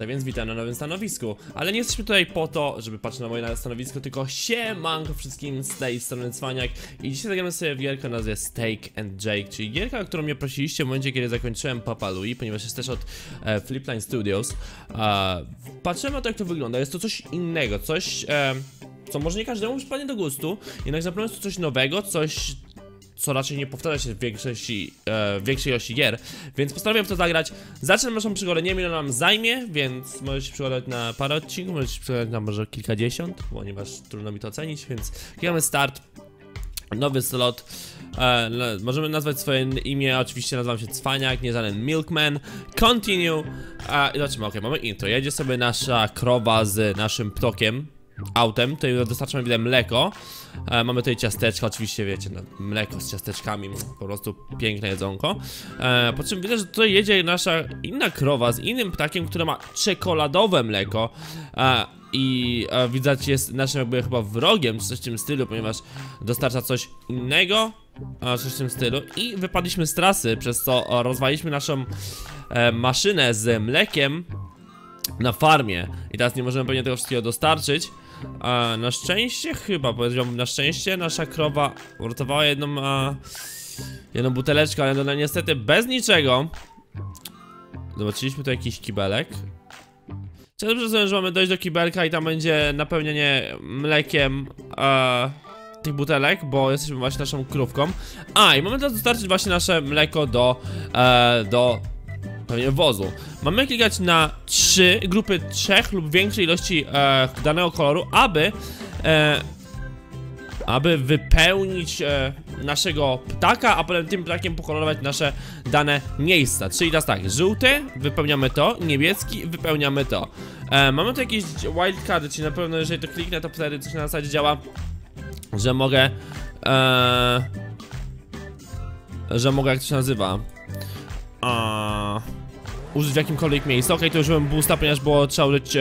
Tak więc witam na nowym stanowisku. Ale nie jesteśmy tutaj po to, żeby patrzeć na moje stanowisko, tylko siemanko wszystkim z tej strony Cwaniak. I dzisiaj zagramy sobie w gierkę o nazwie Steak and Jake, czyli gierka, o którą mnie prosiliście w momencie, kiedy zakończyłem Papa Louis, ponieważ jest też od Flipline Studios. Patrzymy na to, jak to wygląda. Jest to coś innego, coś, co może nie każdemu przypadnie do gustu, jednak zapewne jest to coś nowego, coś, co raczej nie powtarza się w większej ilości gier, więc postanowiłem to zagrać. Zacznę naszą przygodę, nie wiem, ile nam zajmie, więc możecie się przygotować na parę odcinków, możecie się przygotować na może kilkadziesiąt, ponieważ trudno mi to ocenić, więc klikamy start, nowy slot. Możemy nazwać swoje imię, oczywiście nazywam się Cwaniak, nie żaden Milkman. Continue. Zobaczymy, ok, mamy intro, jedzie sobie nasza krowa z naszym ptokiem, autem, tutaj dostarczamy, widzę, mleko. Mamy tutaj ciasteczka, oczywiście wiecie, no, mleko z ciasteczkami, po prostu piękne jedzonko. Po czym widać, że tutaj jedzie nasza inna krowa z innym ptakiem, która ma czekoladowe mleko. I widać, jest naszym jakby chyba wrogiem, czy coś w tym stylu, ponieważ dostarcza coś innego, coś w tym stylu. I wypadliśmy z trasy, przez co rozwaliliśmy naszą maszynę z mlekiem na farmie i teraz nie możemy pewnie tego wszystkiego dostarczyć. Na szczęście chyba, powiedziałbym, na szczęście nasza krowa uratowała jedną buteleczkę, ale no niestety bez niczego. Zobaczyliśmy tu jakiś kibelek. Czy dobrze rozumiem, że mamy dojść do kibelka i tam będzie napełnienie mlekiem tych butelek, bo jesteśmy właśnie naszą krówką. I mamy teraz dostarczyć właśnie nasze mleko do pewnie wozu. Mamy klikać na grupy 3 lub większej ilości danego koloru, aby wypełnić naszego ptaka, a potem tym ptakiem pokolorować nasze dane miejsca. Czyli teraz tak, żółty, wypełniamy to, niebieski, wypełniamy to. Mamy tu jakieś wildcardy, czyli na pewno jeżeli to kliknę, to wtedy coś na zasadzie działa, że mogę, jak to się nazywa, użyć w jakimkolwiek miejscu. Okej, to użyłem boosta, ponieważ było trzeba użyć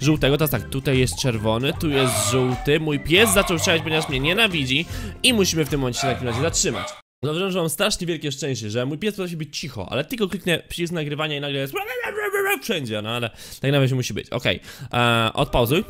żółtego. Teraz tak, tutaj jest czerwony, tu jest żółty. Mój pies zaczął strzelać, ponieważ mnie nienawidzi i musimy w tym momencie się na chwilę zatrzymać. Zauważyłem, że mam strasznie wielkie szczęście, że mój pies potrafi być cicho, ale tylko kliknę przycisk nagrywania i nagle jest wszędzie, no ale tak nawet się musi być. Okej, odpauzuj.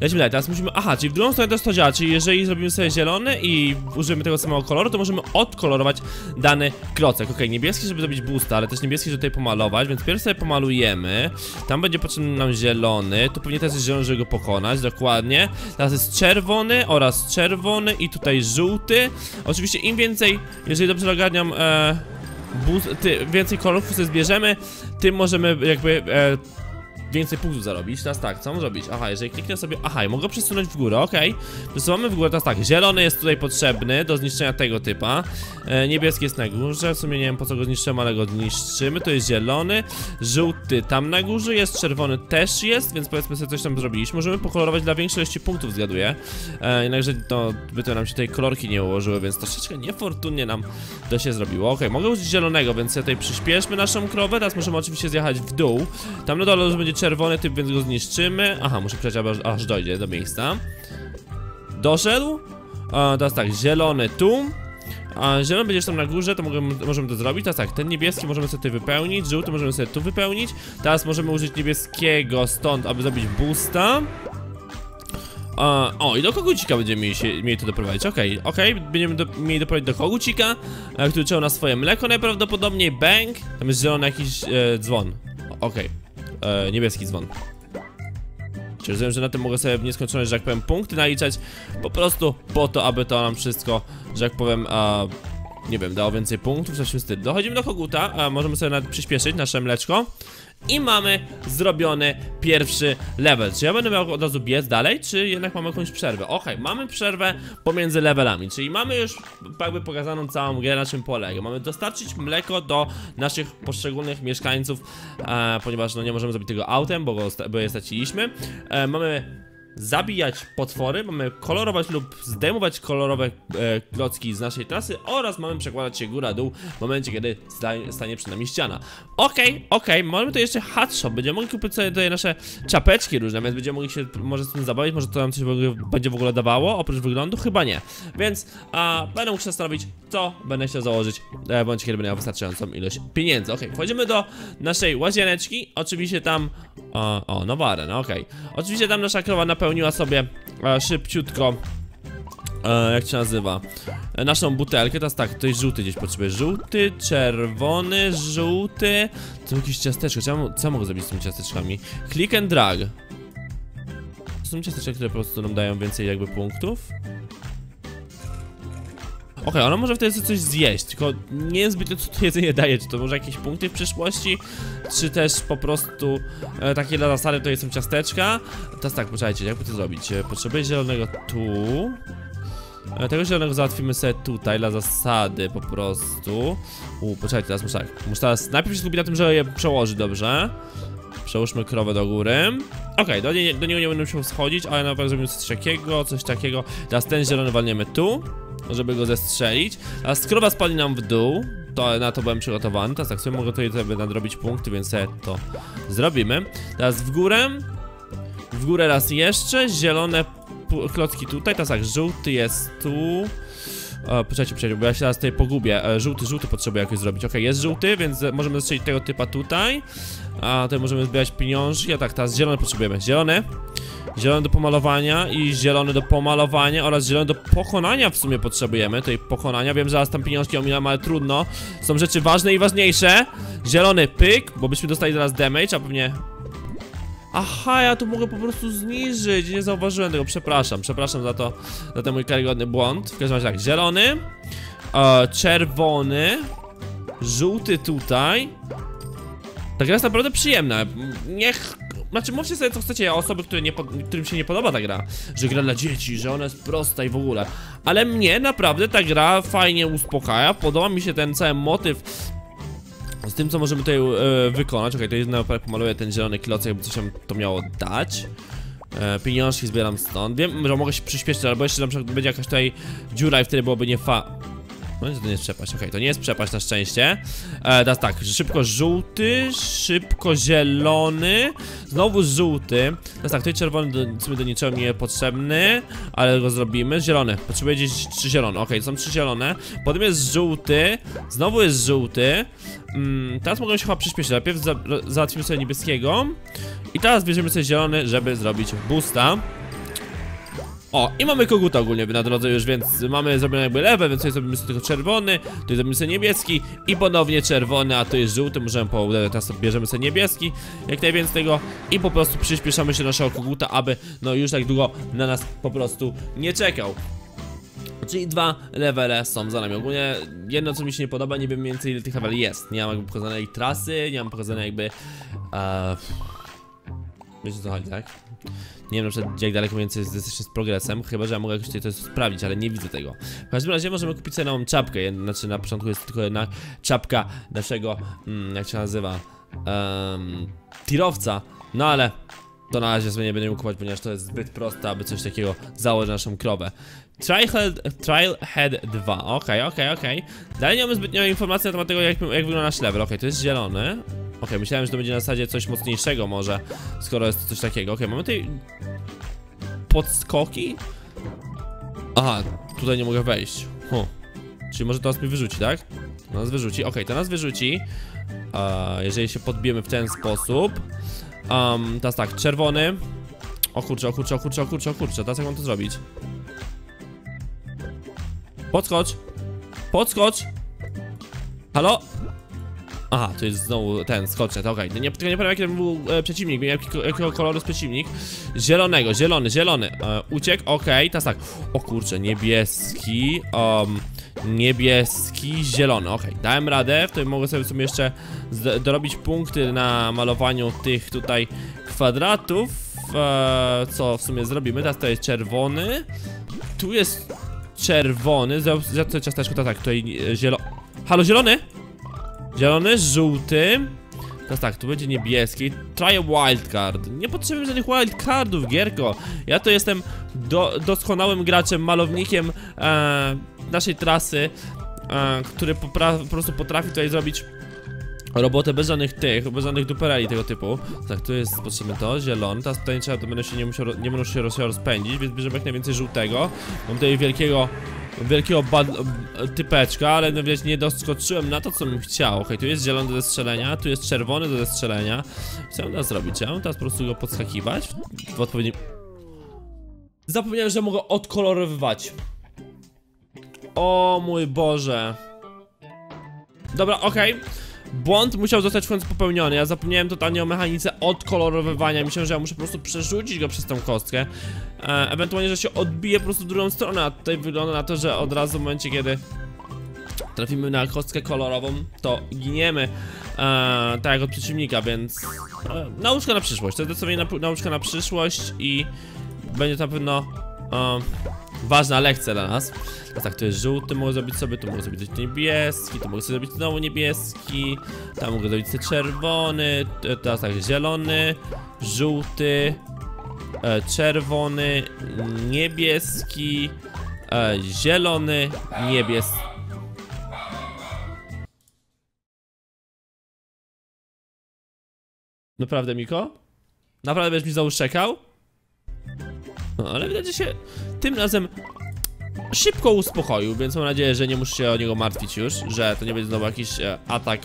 Lecimy dalej, teraz musimy, czyli w drugą stronę też to działa, czyli jeżeli zrobimy sobie zielony i użyjemy tego samego koloru, to możemy odkolorować dany klocek. Okej, niebieski, żeby zrobić boosta, ale też niebieski, żeby tutaj pomalować, więc pierwszy sobie pomalujemy. Tam będzie potrzebny nam zielony, tu pewnie też jest zielony, żeby go pokonać, dokładnie. Teraz jest czerwony oraz czerwony i tutaj żółty. Oczywiście im więcej, jeżeli dobrze ogarniam, więcej kolorów sobie zbierzemy, tym możemy jakby więcej punktów zarobić. Teraz tak, co mam zrobić? Jeżeli kliknę sobie, i mogę przesunąć w górę, okej. Przesuwamy w górę, teraz tak, zielony jest tutaj potrzebny do zniszczenia tego typa. Niebieski jest na górze, w sumie nie wiem, po co go zniszczymy, ale go zniszczymy. To jest zielony, żółty tam na górze jest, czerwony też jest, więc powiedzmy sobie coś tam zrobiliśmy. Możemy pokolorować dla większej ilości punktów, zgaduję. Jednakże to, by to nam się tutaj kolorki nie ułożyły, więc troszeczkę niefortunnie nam to się zrobiło. Okej, mogę użyć zielonego, więc tutaj przyspieszmy naszą krowę. Teraz możemy oczywiście zjechać w dół. Tam na dole już będzie czerwony typ, więc go zniszczymy. Muszę przejść, aż dojdzie do miejsca. Doszedł. Teraz tak, zielony tu. Zielony będzie tam na górze, to możemy to zrobić. Teraz tak, ten niebieski możemy sobie tutaj wypełnić. Żółty możemy sobie tu wypełnić. Teraz możemy użyć niebieskiego stąd, aby zrobić boosta. I do kogucika będziemy mieli to doprowadzić. Okej, będziemy mieli doprowadzić do kogucika, który czekał na swoje mleko najprawdopodobniej. Bang. Tam jest zielony jakiś dzwon. Niebieski dzwon. Czyli rozumiem, że na tym mogę sobie w nieskończoność, że jak powiem, punkty naliczać. Po prostu po to, aby to nam wszystko, że jak powiem, nie wiem, dało więcej punktów, coś w tym stylu. Dochodzimy do koguta, możemy sobie nawet przyspieszyć nasze mleczko. I mamy zrobiony pierwszy level. Czy ja będę miał od razu biec dalej, czy jednak mamy jakąś przerwę? Mamy przerwę pomiędzy levelami, czyli mamy już jakby pokazaną całą grę, na czym polega. Mamy dostarczyć mleko do naszych poszczególnych mieszkańców, ponieważ no nie możemy zrobić tego autem, bo go straciliśmy. Mamy zabijać potwory, mamy kolorować lub zdejmować kolorowe klocki z naszej trasy oraz mamy przekładać się góra-dół w momencie, kiedy stanie przed nami ściana. Okej, mamy tu jeszcze hat shop, będziemy mogli kupić sobie tutaj nasze czapeczki różne, więc będziemy mogli się może z tym zabawić, może to nam coś będzie w ogóle dawało, oprócz wyglądu? Chyba nie. Więc będę mógł się zastanowić, co będę chciał założyć, bądź kiedy będę miał wystarczającą ilość pieniędzy. Okej, wchodzimy do naszej łazieneczki, oczywiście tam... nowa arena, okej. Oczywiście tam nasza krowa napełniła sobie szybciutko, jak się nazywa, naszą butelkę. Teraz tak, to jest żółty gdzieś potrzebuję. Żółty, czerwony, żółty. To jakieś ciasteczko, co mogę zrobić z tymi ciasteczkami? Click and drag. To są ciasteczka, które po prostu nam dają więcej jakby punktów. Okej, ona może wtedy coś zjeść, tylko nie jest zbytnio co to jedzenie daje, czy to może jakieś punkty w przyszłości, czy też po prostu takie dla zasady to są ciasteczka. Teraz tak, poczekajcie, jakby to zrobić? Potrzebuję zielonego tu. Tego zielonego załatwimy sobie tutaj dla zasady po prostu. Poczekajcie, teraz muszę tak. Najpierw się skupić na tym, że je przełoży, dobrze? Przełóżmy krowę do góry. Okej, do niego nie będę musiał schodzić, ale na pewno zrobimy coś takiego. Teraz ten zielony walniemy tu, żeby go zestrzelić, a skrowa spadnie nam w dół, to na to byłem przygotowany. Teraz tak, sobie mogę tutaj sobie nadrobić punkty, więc to zrobimy. Teraz w górę raz jeszcze, zielone klocki tutaj, teraz tak, żółty jest tu. Poczekajcie, bo ja się teraz tutaj pogubię. Żółty potrzebuję jakoś zrobić. Okej, jest żółty, więc możemy zestrzelić tego typa tutaj. A tutaj możemy zbierać pieniążki, teraz zielony potrzebujemy. Zielony do pomalowania i zielony do pomalowania oraz zielony do pokonania w sumie potrzebujemy. Tutaj pokonania, wiem, że zaraz tam pieniążki ominam, ale trudno. Są rzeczy ważne i ważniejsze. Zielony pyk, bo byśmy dostali zaraz damage, a pewnie... Aha, ja tu mogę po prostu zniżyć, nie zauważyłem tego, przepraszam za ten mój karygodny błąd. W każdym razie tak, zielony, czerwony, żółty tutaj. Ta gra jest naprawdę przyjemna, znaczy mówcie sobie co chcecie, osoby, którym się nie podoba ta gra, że gra dla dzieci, że ona jest prosta i w ogóle. Ale mnie naprawdę ta gra fajnie uspokaja, podoba mi się ten cały motyw z tym, co możemy tutaj wykonać. Okej, to jest na pomaluję ten zielony kloc, jakby coś nam to miało dać. Pieniążki zbieram stąd. Wiem, że mogę się przyspieszyć, albo jeszcze na przykład będzie jakaś tutaj dziura i wtedy byłoby nie fa... No to nie jest przepaść, okej, to nie jest przepaść na szczęście. Teraz tak, szybko żółty, szybko zielony, znowu żółty. Teraz tak, tutaj czerwony do niczego nie potrzebny, ale go zrobimy. Zielony, potrzebuję gdzieś 3 zielone, okej, są 3 zielone. Potem jest żółty, znowu jest żółty. Teraz mogę się chyba przyspieszyć, najpierw załatwimy sobie niebieskiego. I teraz bierzemy sobie zielony, żeby zrobić boosta. I mamy koguta ogólnie na drodze już, więc mamy zrobione jakby lewe, więc tutaj zrobimy sobie tylko czerwony, tutaj zrobimy sobie niebieski i ponownie czerwony, a to jest żółty, możemy teraz bierzemy sobie niebieski, jak najwięcej tego i po prostu przyspieszamy się naszego koguta, aby już tak długo na nas po prostu nie czekał. Czyli 2 levele są za nami. Ogólnie jedno, co mi się nie podoba, nie wiem mniej więcej ile tych leveli jest, nie mam jakby pokazanej trasy, nie mam pokazanej jakby... Wiecie co chodzi, tak? Nie wiem na przykład jak daleko więcej jesteśmy z progresem, chyba że ja mogę jakoś tutaj to sprawdzić, ale nie widzę tego. W każdym razie możemy kupić sobie nową czapkę, znaczy na początku jest tylko jedna czapka naszego, jak się nazywa, tirowca, ale to na razie sobie nie będę kupować, ponieważ to jest zbyt proste, aby coś takiego założyć na naszą krowę. Trailhead 2, okej. Dalej nie mamy zbytnio informacji na temat tego, jak wygląda nasz level. Okej, to jest zielony. Okej, myślałem, że to będzie na zasadzie coś mocniejszego może, skoro jest to coś takiego. Okej, mamy tutaj podskoki? Aha, tutaj nie mogę wejść. Czyli może to nas mi wyrzuci, tak? To nas wyrzuci, okej, to nas wyrzuci. Jeżeli się podbijemy w ten sposób. Teraz tak, czerwony. O kurczę, teraz jak mam to zrobić? Podskocz! Halo? Aha, to jest znowu ten, skoczę, to okej. Nie pamiętam jaki tam był przeciwnik, jakiego koloru jest przeciwnik. Zielonego, zielony. Uciekł, okej, teraz tak. O kurczę, niebieski, zielony, okej. Dałem radę, tutaj mogę sobie jeszcze dorobić punkty na malowaniu tych tutaj kwadratów. Co w sumie zrobimy, teraz to jest czerwony. Tu jest czerwony, zjadł ciasteczko, tak, tutaj zielony. Halo, zielony! Zielony, żółty. Teraz tak, tu będzie niebieski. Try a wildcard. Nie potrzebuję żadnych wildcardów, gierko. Ja to jestem doskonałym graczem, malownikiem naszej trasy, który po prostu potrafi tutaj zrobić robotę bez żadnych dupereli tego typu. Tak, tu jest potrzebne to, zielony. Teraz tutaj trzeba, to będę się nie muszę się rozpędzić, więc bierzemy jak najwięcej żółtego. Mam tutaj wielkiego typeczka, ale no wiecie, nie doskoczyłem na to, co bym chciał. Okej, tu jest zielony do zestrzelenia, tu jest czerwony do zestrzelenia. Co mam teraz zrobić? Ja mam teraz po prostu go podskakiwać w odpowiednim... Zapomniałem, że mogę odkolorowywać. O mój Boże. Dobra, okej. Błąd musiał zostać w końcu popełniony. Ja zapomniałem totalnie o mechanice odkolorowywania. Myślałem, że ja muszę po prostu przerzucić go przez tą kostkę, ewentualnie, że się odbije po prostu w drugą stronę. A tutaj wygląda na to, że od razu w momencie, kiedy trafimy na kostkę kolorową, to giniemy, tak jak od przeciwnika, więc nauczka na przyszłość. To jest zdecydowanie nauczka na przyszłość i będzie to na pewno ważna lekcja dla nas. A tak, to jest żółty, mogę zrobić sobie, tu mogę zrobić niebieski, tu mogę sobie zrobić znowu niebieski, tam mogę zrobić sobie czerwony, teraz tak, zielony, żółty, czerwony, niebieski, zielony, niebieski. Naprawdę, Miko? Naprawdę będziesz mi znowu czekał? No, ale widać, że się tym razem szybko uspokoił, więc mam nadzieję, że nie muszę się o niego martwić już, że to nie będzie znowu jakiś atak,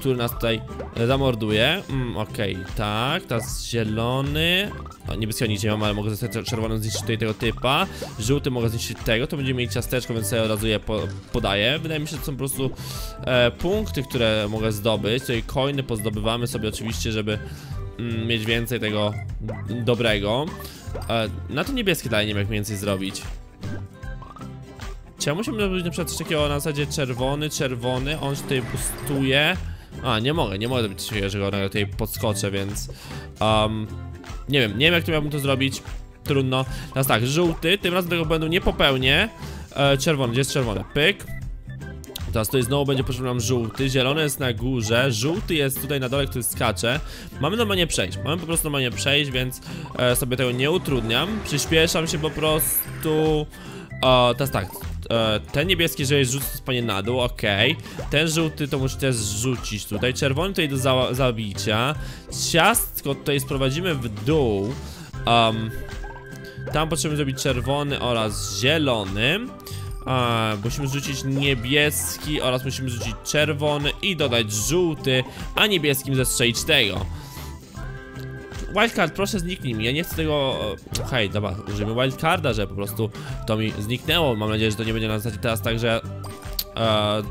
który nas tutaj zamorduje. Okej, tak, teraz zielony. Niebieskiego nic nie mam, ale mogę zostać czerwonym, zniszczyć tutaj tego typa. Żółty mogę zniszczyć tego, to będziemy mieli ciasteczko, więc sobie od razu je podaję. Wydaje mi się, że to są po prostu punkty, które mogę zdobyć. Tutaj coiny pozdobywamy sobie oczywiście, żeby mieć więcej tego dobrego. Na to niebieskie dalej nie wiem, jak więcej zrobić. Czy ja musimy zrobić na przykład coś takiego na zasadzie czerwony, czerwony, on się tutaj boostuje. A, nie mogę zrobić coś takiego, że go tutaj podskoczę, więc nie wiem jak to miałbym to zrobić. Trudno. Teraz tak, żółty, tym razem tego błędu nie popełnię. Czerwony, gdzie jest czerwony? Pyk. Teraz tutaj znowu będzie potrzebny nam żółty, zielony jest na górze, żółty jest tutaj na dole, który skacze. Mamy normalnie przejść, mamy po prostu normalnie przejść, więc sobie tego nie utrudniam. Przyspieszam się po prostu. Teraz tak, ten niebieski, jeżeli rzuci, to spadnie na dół, okej. Ten żółty to musi też rzucić tutaj, czerwony tutaj do zabicia. Ciastko tutaj sprowadzimy w dół. Tam potrzebujemy zrobić czerwony oraz zielony. Musimy rzucić niebieski oraz musimy rzucić czerwony i dodać żółty, a niebieskim zestrzelić tego. Wildcard, proszę, zniknij mi, ja nie chcę tego... Hej, dobra, użyjmy wildcarda, że po prostu to mi zniknęło. Mam nadzieję, że to nie będzie na zasadzie teraz tak, że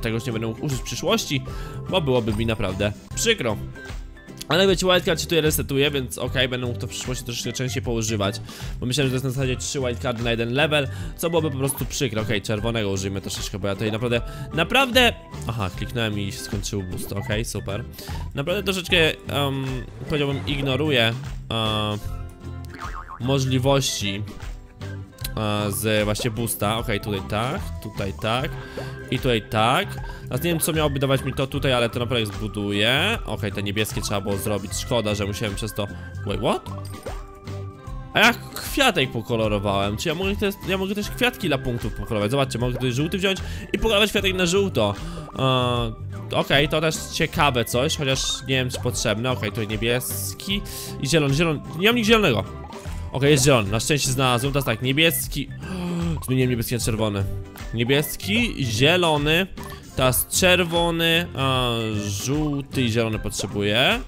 tego już nie będę mógł użyć w przyszłości, bo byłoby mi naprawdę przykro. Ale wiecie, wildcard się tutaj resetuje, więc okej, będę mógł to w przyszłości troszeczkę częściej poużywać. Bo myślałem, że to jest na zasadzie 3 wildcardy na jeden level, co byłoby po prostu przykre. Okej, czerwonego użyjmy troszeczkę, bo ja tutaj naprawdę... Aha, kliknąłem i skończył boost, okej, super. Naprawdę troszeczkę, powiedziałbym, ignoruję możliwości z właśnie boosta. Okej, tutaj tak i tutaj tak. Teraz nie wiem, co miałoby dawać mi to tutaj, ale to naprawdę zbuduje. Okej, te niebieskie trzeba było zrobić, szkoda, że musiałem przez to... Wait, what? A ja kwiatek pokolorowałem, czy ja mogę też kwiatki dla punktów pokolorować. Zobaczcie, mogę tutaj żółty wziąć i pokolorować kwiatek na żółto. Okej, to też ciekawe coś, chociaż nie wiem, czy potrzebne. Okej, tutaj niebieski i zielony, nie mam nic zielonego. Okej, jest zielony, na szczęście znalazłem. Teraz tak, niebieski. Zmieniłem niebieski na czerwony. Niebieski, zielony. Teraz czerwony, żółty i zielony potrzebuję.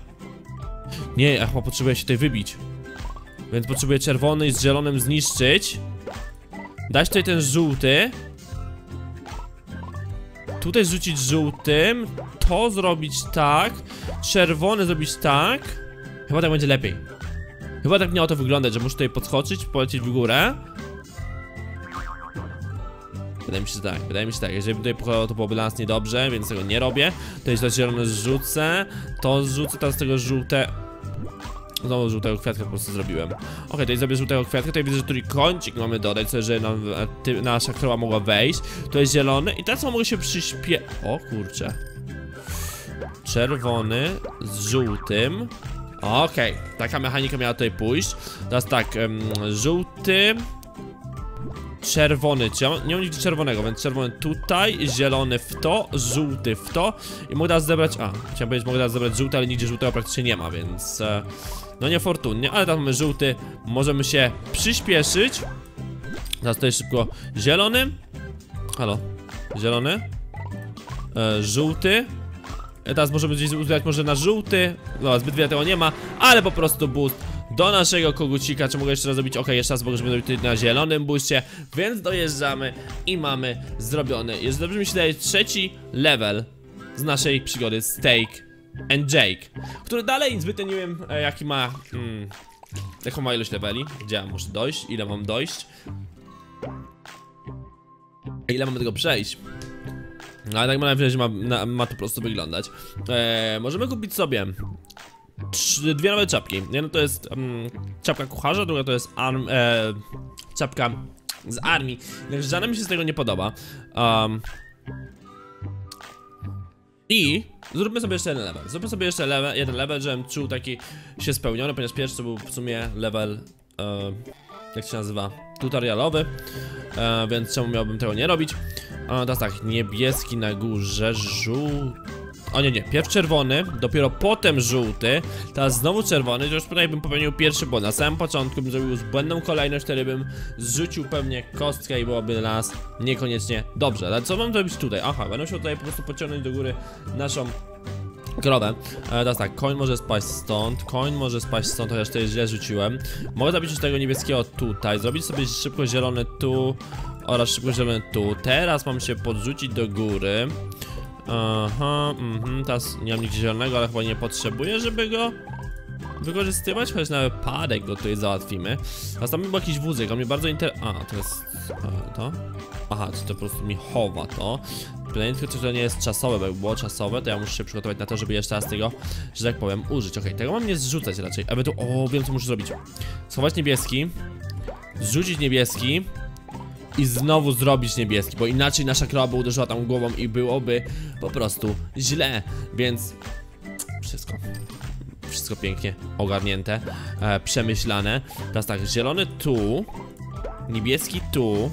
Nie, ja chyba potrzebuję się tutaj wybić. Więc potrzebuję czerwony i z zielonym zniszczyć. Dać tutaj ten żółty. Tutaj rzucić żółtym. To zrobić tak. Czerwony zrobić tak. Chyba tak będzie lepiej. Chyba tak miało to wyglądać, że muszę tutaj podskoczyć, polecieć w górę. Wydaje mi się tak, jeżeli bym tutaj pochował, to byłoby dla nas niedobrze, więc tego nie robię. Tutaj to zielone zrzucę, to zrzucę, teraz tego żółte... Znowu żółtego kwiatka po prostu zrobiłem. Okej, tutaj zrobię żółtego kwiatka, tutaj widzę, że trójkącik mamy dodać, żeby nasza krowa mogła wejść. To jest zielony i teraz mogę się przyspieszyć. O kurczę. czerwony z żółtym. Okej, taka mechanika miała tutaj pójść. Teraz tak, żółty, czerwony, czy ja nie mam nic czerwonego, więc czerwony tutaj, zielony w to, żółty w to. I mogę teraz zebrać, chciałem powiedzieć, mogę teraz zebrać żółty, ale nigdzie żółtego praktycznie nie ma, więc no niefortunnie, ale tam mamy żółty, możemy się przyspieszyć. Teraz tutaj szybko zielony. Halo, zielony, żółty. Teraz możemy gdzieś uzbierać może na żółty. No, zbyt wiele tego nie ma, ale po prostu boost do naszego kogucika. Czy mogę jeszcze raz zrobić? Ok, jeszcze raz możemy zrobić na zielonym booście. Więc dojeżdżamy i mamy zrobiony, jest dobrze mi się daje, trzeci level z naszej przygody Steak and Jake, który dalej zbytnio nie wiem jaki ma, jaką ma ilość leveli, gdzie ja muszę dojść, ile mam dojść, ile mamy tego przejść. No, ale tak mam nadzieję, że ma to po prostu wyglądać. Możemy kupić sobie dwie nowe czapki. Jedna to jest czapka kucharza, druga to jest czapka z armii. Także żadna mi się z tego nie podoba. I zróbmy sobie jeszcze jeden level. Zróbmy sobie jeszcze jeden level, żebym czuł taki się spełniony, ponieważ pierwszy był w sumie level, jak się nazywa, tutorialowy, więc czemu miałbym tego nie robić? Teraz tak, niebieski na górze, żółty. O nie, nie, pierw czerwony, dopiero potem żółty, teraz znowu czerwony, to już tutaj bym popełnił pierwszy błąd. Na samym początku bym zrobił błędną kolejność, wtedy bym zrzucił pewnie kostkę i byłoby dla nas niekoniecznie dobrze. Ale co mam zrobić tutaj? Aha, będę musiał tutaj po prostu pociągnąć do góry naszą krowę. Teraz tak, koń może spaść stąd, chociaż to jest źle rzuciłem. Mogę zrobić już tego niebieskiego tutaj, zrobić sobie szybko zielony tu oraz szybko zielony tu. Teraz mam się podrzucić do góry. Aha, teraz nie mam nic zielonego, ale chyba nie potrzebuję, żeby go wykorzystywać, choć nawet parek go tutaj załatwimy. Teraz tam był jakiś wózek, on mnie bardzo to jest... to? Aha, czy to po prostu mi chowa to. Pytanie tylko, czy to nie jest czasowe, bo jak było czasowe, to ja muszę się przygotować na to, żeby jeszcze raz tego, że tak powiem, użyć. Okej, tego mam nie zrzucać raczej, aby tu... O, wiem co muszę zrobić. Schować niebieski, zrzucić niebieski i znowu zrobić niebieski, bo inaczej nasza krowa by uderzyła tam głową i byłoby po prostu źle, więc... Wszystko pięknie ogarnięte, przemyślane. Teraz tak, zielony tu, niebieski tu.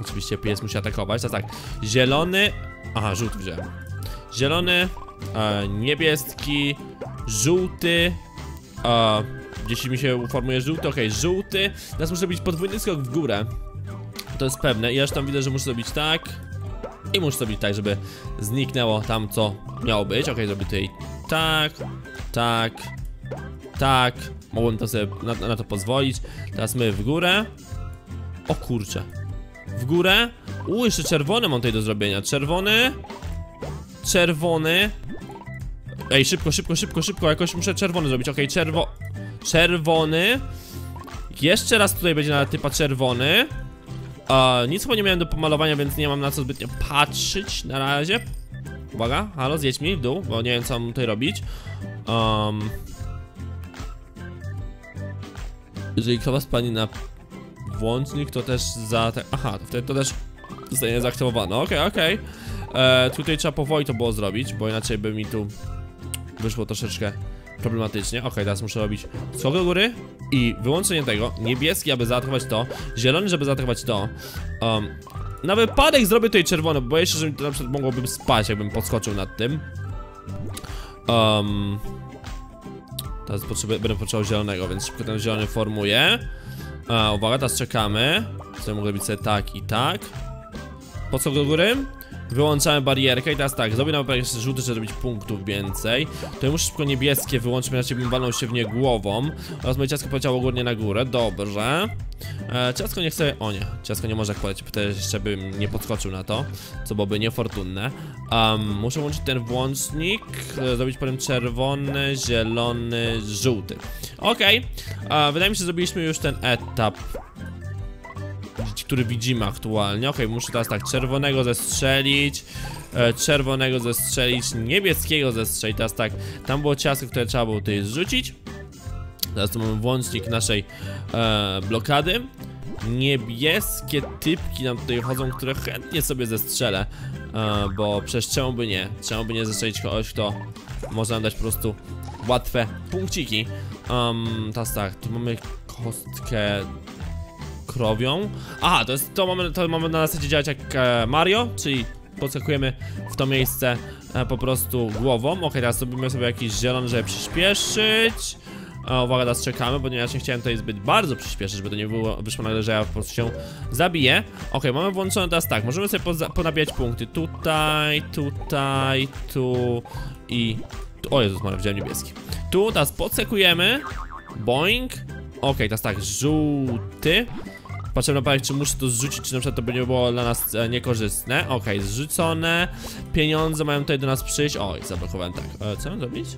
Oczywiście pies musi atakować. Teraz tak, zielony, aha, żółty wziąłem. Zielony, niebieski, żółty. Jeśli mi się uformuje żółty, okej, żółty. Teraz muszę robić podwójny skok w górę. To jest pewne, ja już tam widzę, że muszę zrobić tak i muszę zrobić tak, żeby zniknęło tam, co miało być. Okej, zrobię tutaj tak, tak, tak. Mogłem to sobie na to pozwolić. Teraz my w górę. O kurczę. W górę. Jeszcze czerwony mam tutaj do zrobienia. Czerwony. Czerwony. Ej, szybko, szybko, szybko, szybko. Jakoś muszę czerwony zrobić. Okej, czerwony. Jeszcze raz tutaj będzie na typa czerwony. Nic chyba nie miałem do pomalowania, więc nie mam na co zbytnio patrzeć na razie. Uwaga, halo, zjedź mi w dół, bo nie wiem co mam tutaj robić. Jeżeli krowa spadnie na włącznik, to też za... Aha, to wtedy to też zostanie zaaktywowane, okej. Tutaj trzeba powoli to było zrobić, bo inaczej by mi tu wyszło troszeczkę problematycznie. Okej, teraz muszę robić skok do góry i wyłączenie tego. Niebieski, aby zaatakować to. Zielony, żeby zaatakować to. Na wypadek zrobię tutaj czerwony, bo boję się, że mi to na przykład mogłobym spać, jakbym podskoczył nad tym. Teraz będę potrzebował zielonego, więc szybko ten zielony formuję. Uwaga, teraz czekamy. Co mogę robić sobie tak i tak. Podskok do góry. Wyłączamy barierkę i teraz tak, zrobię na pewno żółty, żeby robić punktów więcej. To ja muszę szybko niebieskie wyłączyć, raczej bym walnął się w nie głową. Oraz moje ciasko poleciało górnie na górę, dobrze. Ciasko nie chce... O nie, ciasko nie może polecieć, bo też jeszcze bym nie podskoczył na to, co byłoby niefortunne. Muszę włączyć ten włącznik, zrobić potem czerwony, zielony, żółty. Okej, wydaje mi się, że zrobiliśmy już ten etap, który widzimy aktualnie. Okej, muszę teraz tak, czerwonego zestrzelić, niebieskiego zestrzelić. Teraz tak, tam było ciasto, które trzeba było tutaj zrzucić. Teraz tu mamy włącznik naszej blokady. Niebieskie typki nam tutaj chodzą, które chętnie sobie zestrzelę, bo przecież czemu by nie? Czemu by nie zestrzelić kogoś, kto może nam dać po prostu łatwe punkciki. Tak, tu mamy kostkę krowią. Aha, to mamy na zasadzie działać jak Mario, czyli podskakujemy w to miejsce po prostu głową. Okej, teraz zrobimy sobie jakiś zielony, żeby przyspieszyć. Uwaga, teraz czekamy, ponieważ nie chciałem tutaj zbyt bardzo przyspieszyć, żeby to nie wyszło nagle, że ja po prostu się zabiję. Okej, mamy włączone teraz tak, możemy sobie ponabijać punkty tutaj, tutaj, tu i tu. O Jezus Maria, wziąłem niebieski. Tu, teraz podsekujemy. Boing. Okej, teraz tak, żółty. Patrzę na palec, czy muszę to zrzucić, czy na przykład to by nie było dla nas niekorzystne. Okej, zrzucone. Pieniądze mają tutaj do nas przyjść. Oj, zablokowałem, tak. Co mam zrobić?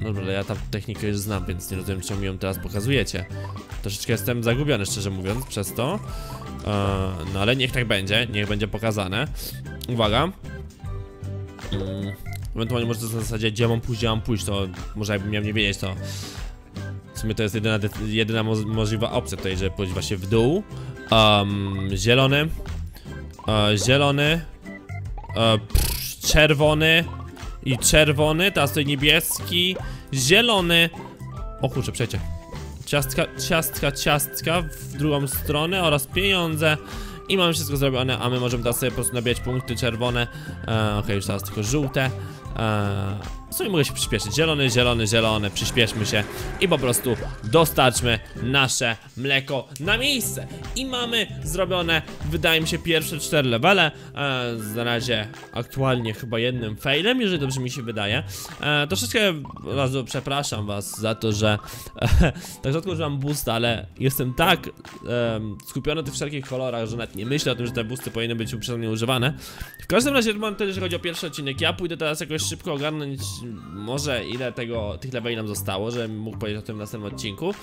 Dobra, ale ja tam technikę już znam, więc nie rozumiem, czemu mi ją teraz pokazujecie. Troszeczkę jestem zagubiony, szczerze mówiąc, przez to. No ale niech tak będzie, niech będzie pokazane. Uwaga. Ewentualnie może to jest na zasadzie, gdzie mam pójść, to może jakbym miał nie wiedzieć, to... W sumie to jest jedyna możliwa opcja tutaj, żeby pójść właśnie w dół. Zielony. Zielony. Czerwony. I czerwony, teraz tutaj niebieski, zielony. O kurczę, przejdzie. Ciastka, ciastka, ciastka w drugą stronę oraz pieniądze. I mamy wszystko zrobione, a my możemy teraz sobie po prostu nabijać punkty czerwone. Okej, już teraz tylko żółte. W sumie mogę się przyspieszyć. Zielony, zielony, zielony, przyspieszmy się i po prostu dostarczmy nasze mleko na miejsce. I mamy zrobione, wydaje mi się, pierwsze 4 levele. Na razie aktualnie chyba jednym failem, jeżeli dobrze mi się wydaje. Troszeczkę razu przepraszam was za to, że tak rzadko używam boosta, ale jestem tak skupiony w tych wszelkich kolorach, że nawet nie myślę o tym, że te boosty powinny być uprzednio używane. W każdym razie mam też, jeżeli chodzi o pierwszy odcinek, ja pójdę teraz jakoś szybko ogarnąć może ile tych leveli nam zostało, żebym mógł powiedzieć o tym w następnym odcinku.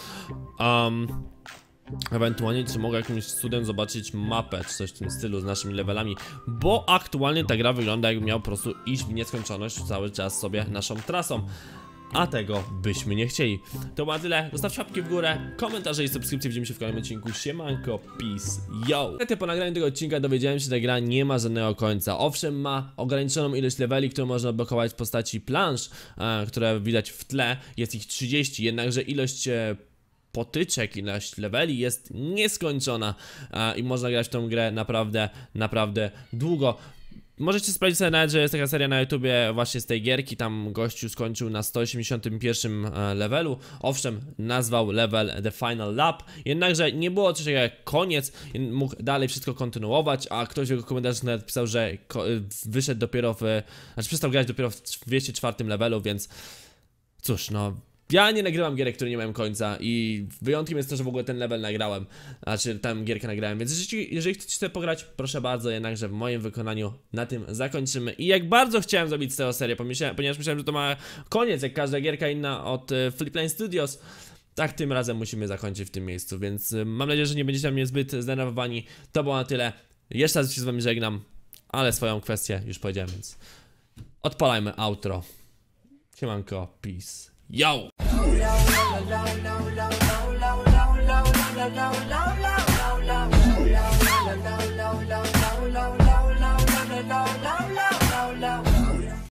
Ewentualnie czy mogę jakimś cudem zobaczyć mapę czy coś w tym stylu z naszymi levelami, bo aktualnie ta gra wygląda, jakby miał po prostu iść w nieskończoność cały czas sobie naszą trasą. A tego byśmy nie chcieli. To było na tyle, zostawcie łapki w górę, komentarze i subskrypcje, widzimy się w kolejnym odcinku. Siemanko, peace, yo! Niestety po nagraniu tego odcinka dowiedziałem się, że ta gra nie ma żadnego końca. Owszem, ma ograniczoną ilość leveli, które można blokować w postaci plansz, które widać w tle, jest ich 30, jednakże ilość potyczek, ilość leveli jest nieskończona i można grać w tą grę naprawdę, naprawdę długo. Możecie sprawdzić sobie nawet, że jest taka seria na YouTubie właśnie z tej gierki, tam gościu skończył na 181 levelu. Owszem, nazwał level The Final Lap, jednakże nie było coś takiego jak koniec, mógł dalej wszystko kontynuować, a ktoś w jego komentarzach nawet pisał, że wyszedł dopiero przestał grać dopiero w 204 levelu, więc cóż, no... Ja nie nagrywam gierek, które nie mają końca i wyjątkiem jest to, że w ogóle ten level nagrałem, znaczy tam gierkę nagrałem, więc jeżeli chcecie sobie pograć, proszę bardzo, jednakże w moim wykonaniu na tym zakończymy. I jak bardzo chciałem zrobić z tego serię, ponieważ myślałem, że to ma koniec, jak każda gierka inna od Flipline Studios, tak tym razem musimy zakończyć w tym miejscu, więc mam nadzieję, że nie będziecie mnie zbyt zdenerwowani. To było na tyle, jeszcze raz się z wami żegnam, ale swoją kwestię już powiedziałem, więc odpalajmy outro. Siemanko, peace. Yo!